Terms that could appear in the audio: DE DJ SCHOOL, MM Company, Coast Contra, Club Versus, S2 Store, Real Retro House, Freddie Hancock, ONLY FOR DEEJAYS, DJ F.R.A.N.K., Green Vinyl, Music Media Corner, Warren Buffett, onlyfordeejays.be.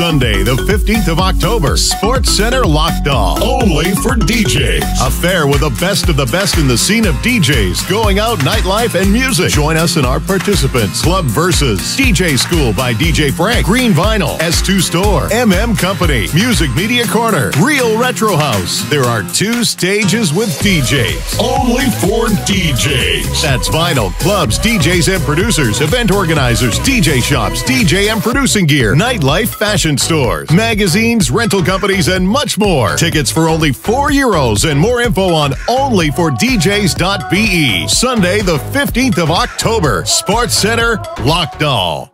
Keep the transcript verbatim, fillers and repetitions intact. Sunday, the fifteenth of October, Sports Center Lockdown. Only for D Js. A fair with the best of the best in the scene of D Js, going out, nightlife, and music. Join us and our participants. Club Versus, D J School by D J Frank, Green Vinyl, S two Store, M M Company, Music Media Corner, Real Retro House. There are two stages with D Js. Only for D Js. That's vinyl, clubs, D Js and producers, event organizers, D J shops, D J and producing gear, nightlife, fashion stores, magazines, rental companies, and much more. Tickets for only four euros, and more info on only for D Jays dot B E. Sunday, the fifteenth of October, Sports Center, Lockdown.